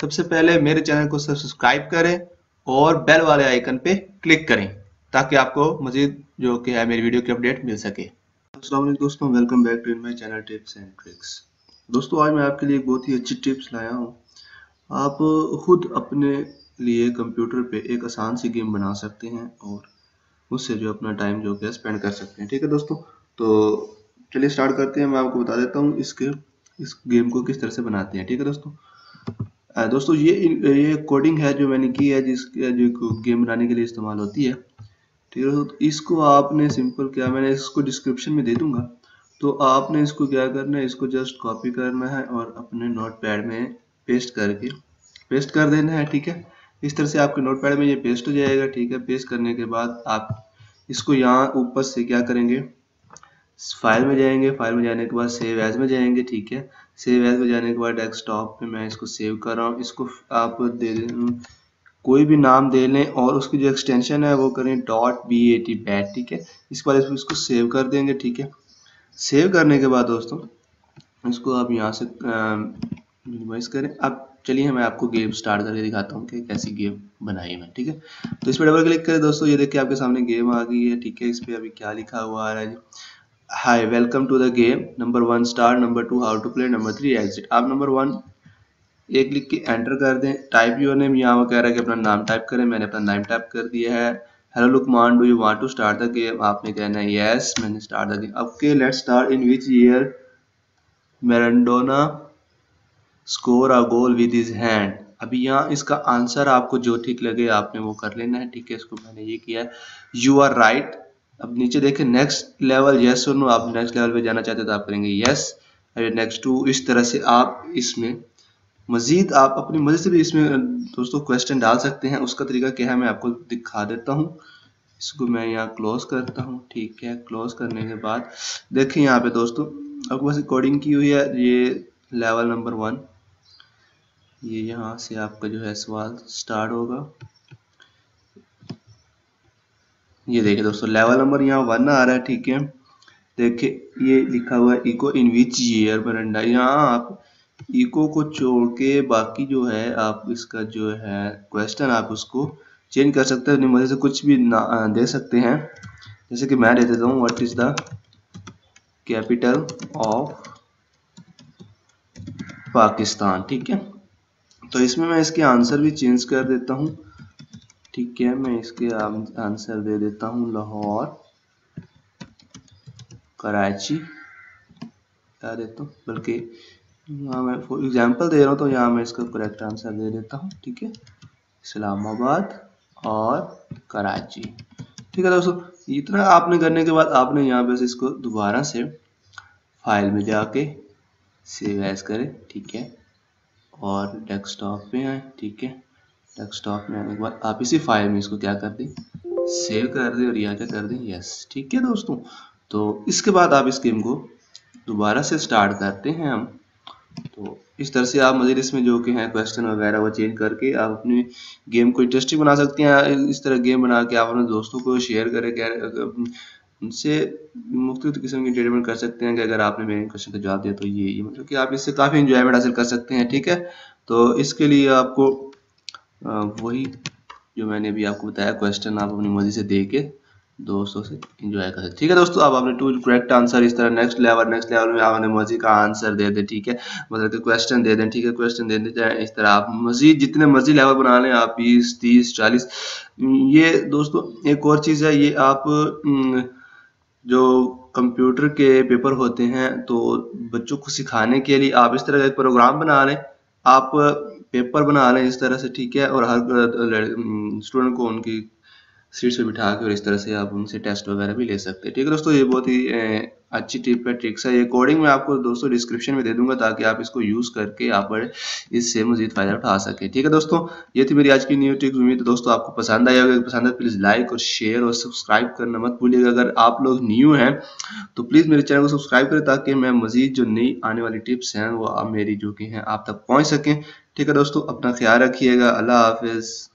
सबसे पहले मेरे चैनल को सब्सक्राइब करें और बेल वाले आइकन पे क्लिक करें ताकि आपको मजीद जो कि है मेरी वीडियो की अपडेट मिल सके। अस्सलाम वालेकुम दोस्तों, welcome back to my channel tips and tricks. दोस्तों आज मैं आपके लिए बहुत ही अच्छी टिप्स लाया हूँ। आप खुद अपने लिए कंप्यूटर पे एक आसान सी गेम बना सकते हैं और उससे जो अपना टाइम जो है स्पेंड कर सकते हैं। ठीक है दोस्तों, तो चलिए स्टार्ट करते हैं। मैं आपको बता देता हूँ इस गेम को किस तरह से बनाते हैं। ठीक है दोस्तों, ये कोडिंग है जो मैंने की है, जो गेम बनाने के लिए इस्तेमाल होती है। ठीक है, तो इसको आपने सिंपल क्या, मैंने इसको डिस्क्रिप्शन में दे दूंगा, तो आपने इसको क्या करना है, इसको जस्ट कॉपी करना है और अपने नोटपैड में पेस्ट कर देना है। ठीक है, इस तरह से आपके नोटपैड में ये पेस्ट हो जाएगा। ठीक है, पेस्ट करने के बाद आप इसको यहाँ ऊपर से क्या करेंगे, फाइल में जाएंगे, फाइल में जाने के बाद सेव एज में जाएंगे। ठीक है, सेव एज में जाने के बाद डेस्कटॉप पे मैं इसको सेव कर रहा हूँ। इसको आप दे दें, कोई भी नाम दे लें और उसकी जो एक्सटेंशन है वो करें .bat। ठीक है, इस बार इसको सेव कर देंगे। ठीक है, सेव करने के बाद दोस्तों इसको आप यहाँ से मिनिमाइज करें। अब चलिए मैं आपको गेम स्टार्ट करके दिखाता हूँ कि कैसी गेम बनाई मैं। ठीक है, तो इस पर डबल क्लिक करें दोस्तों, ये देखिए आपके सामने गेम आ गई है। ठीक है, इस पर अभी क्या लिखा हुआ आ रहा है, hi welcome to the game, number 1 star, number 2 how to play, number 3 exit. आप नंबर 1 एक लिख के एंटर कर दें। टाइप योर नेम, यहाँ कह रहा है कि अपना नाम टाइप करें, मैंने अपना नाम टाइप कर दिया है। Hello Lukman, do you want to start the game, आपने कहना है यस, मैंने start the game. Okay let's start. In which year Maradona score a goal with his hand. अभी यहाँ इसका आंसर आपको जो ठीक लगे आपने वो कर लेना है। ठीक है, इसको मैंने ये किया है, यू आर राइट। अब नीचे देखें नेक्स्ट लेवल, यस और नो, आप नेक्स्ट लेवल पे जाना चाहते हो तो आप करेंगे यस, अरे नेक्स्ट 2। इस तरह से आप इसमें मजीद आप अपनी मर्जी से भी इसमें दोस्तों क्वेश्चन डाल सकते हैं। उसका तरीका क्या है मैं आपको दिखा देता हूँ। इसको मैं यहाँ क्लोज करता हूँ। ठीक है, क्लोज करने के बाद देखें यहाँ पे दोस्तों आपको बस रिकॉर्डिंग की हुई है। ये लेवल नंबर 1, ये यहाँ से आपका जो है सवाल स्टार्ट होगा। ये देखिए दोस्तों लेवल नंबर यहाँ 1 आ रहा है। ठीक है, देखिए ये लिखा हुआ है इको, इन विच ईयर बरंडा। यहाँ आप इको को छोड़ के बाकी जो है आप इसका जो है क्वेश्चन आप उसको चेंज कर सकते हैं अपनी मर्जी से, कुछ भी दे सकते हैं। जैसे कि मैं दे देता हूँ, what is the capital of Pakistan. ठीक है, तो इसमें मैं इसके आंसर भी चेंज कर देता हूँ। ठीक है, मैं इसके आंसर दे देता हूँ लाहौर, कराची क्या देता हूँ, बल्कि यहाँ मैं फॉर एग्जाम्पल दे रहा हूँ, तो यहाँ मैं इसका करेक्ट आंसर दे देता हूँ। ठीक है, इस्लामाबाद और कराची। ठीक है दोस्तों, इतना आपने करने के बाद आपने यहाँ पे इसको दोबारा से फाइल में जाके सेव एज करें। ठीक है, और डेस्कटॉप पे आए। ठीक है, डेस्कटॉप में आने के बाद आप इसी फाइल में इसको क्या कर दें, सेव कर दें और यहाँ क्या कर दें, यस। ठीक है दोस्तों, तो इसके बाद आप इस गेम को दोबारा से स्टार्ट करते हैं हम। तो इस तरह से आप मज़ीद इसमें जो कि हैं क्वेश्चन वगैरह वो चेंज करके आप अपनी गेम को इंटरेस्टिंग बना सकते हैं। इस तरह गेम बना के आप अपने दोस्तों को शेयर करें, उनसे मुख्तलिफ किस्म की इंटरटेनमेंट कर सकते हैं कि अगर आपने मेरे क्वेश्चन का जवाब दिया तो ये मतलब कि आप इससे काफ़ी इंजॉयमेंट हासिल कर सकते हैं। ठीक है, तो इसके लिए आपको वही जो मैंने अभी आपको बताया क्वेश्चन आप अपनी मर्जी से दे के दोस्तों से इंजॉय कर सकते। ठीक है दोस्तों, अब आपने 2 करेक्ट आंसर इस तरह नेक्स्ट लेवल में आप अपने मर्जी का आंसर दे दें। ठीक है, मतलब कि क्वेश्चन दे दें। ठीक है, क्वेश्चन दे दें, इस तरह आप मजीद जितने मर्जी लेवल बना लें आप 20, 30, 40। ये दोस्तों एक और चीज़ है, ये आप जो कंप्यूटर के पेपर होते हैं तो बच्चों को सिखाने के लिए आप इस तरह का एक प्रोग्राम बना लें, आप पेपर बना लें इस तरह से। ठीक है, और हर स्टूडेंट को उनकी सीट पर बिठा के और इस तरह से आप उनसे टेस्ट वगैरह भी ले सकते हैं। ठीक है दोस्तों, ये बहुत ही अच्छी टिप है, ट्रिक्स है। ये कोडिंग मैं आपको दोस्तों डिस्क्रिप्शन में दे दूंगा ताकि आप इसको यूज़ करके आप इससे मजीद फ़ायदा उठा सकें। ठीक है दोस्तों, ये थी मेरी आज की न्यू टिप्स। उम्मीद है दोस्तों आपको पसंद आई होगी, पसंद है प्लीज़ लाइक और शेयर और सब्सक्राइब करना मत भूलिएगा। अगर आप लोग न्यू हैं तो प्लीज़ मेरे चैनल को सब्सक्राइब करें ताकि मैं मजीद जो नई आने वाली टिप्स हैं वो आप मेरी जो कि हैं आप तक पहुँच सकें। ठीक है दोस्तों, अपना ख्याल रखिएगा, अल्लाह हाफिज़।